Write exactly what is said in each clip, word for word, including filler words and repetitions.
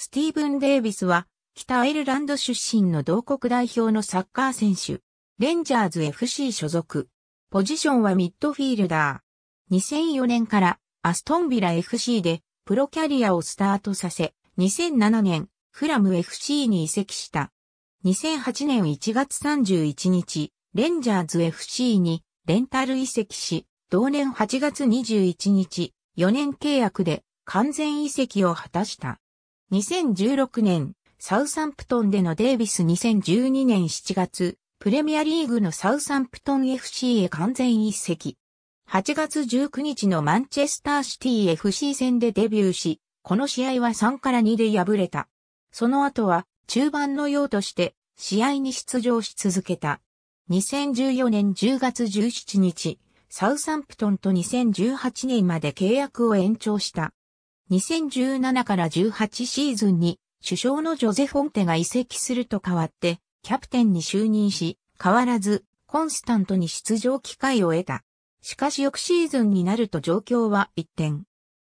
スティーブン・デイビスは、北アイルランド出身の同国代表のサッカー選手。レンジャーズ エフシー 所属。ポジションはミッドフィールダー。にせんよねんからアストンビラ エフシー でプロキャリアをスタートさせ、にせんななねんフラム エフシー に移籍した。にせんはちねんいちがつさんじゅういちにち、レンジャーズ エフシー にレンタル移籍し、同年はちがつにじゅういちにち、よねん契約で完全移籍を果たした。にせんじゅうろくねん、サウサンプトンでのデイビスにせんじゅうにねんしちがつ、プレミアリーグのサウサンプトン エフシー へ完全移籍。はちがつじゅうくにちのマンチェスターシティ エフシー 戦でデビューし、この試合はさんたいにで敗れた。その後は中盤のようとして試合に出場し続けた。にせんじゅうよねんじゅうがつじゅうしちにち、サウサンプトンとにせんじゅうはちねんまで契約を延長した。にせんじゅうななからじゅうはちシーズンに主将のジョゼ・フォンテが移籍すると変わってキャプテンに就任し、変わらずコンスタントに出場機会を得た。しかし翌シーズンになると状況は一転。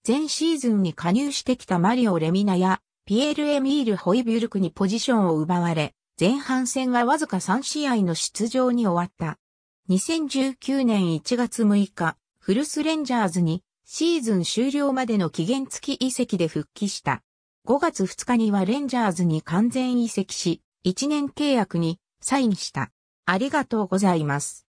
前シーズンに加入してきたマリオ・レミナやピエール・エミール・ホイビュルクにポジションを奪われ、前半戦はわずかさんしあいの出場に終わった。にせんじゅうきゅうねんいちがつむいか、古巣レンジャーズにシーズン終了までの期限付き移籍で復帰した。ごがつふつかにはレンジャーズに完全移籍し、いちねん契約にサインした。ありがとうございます。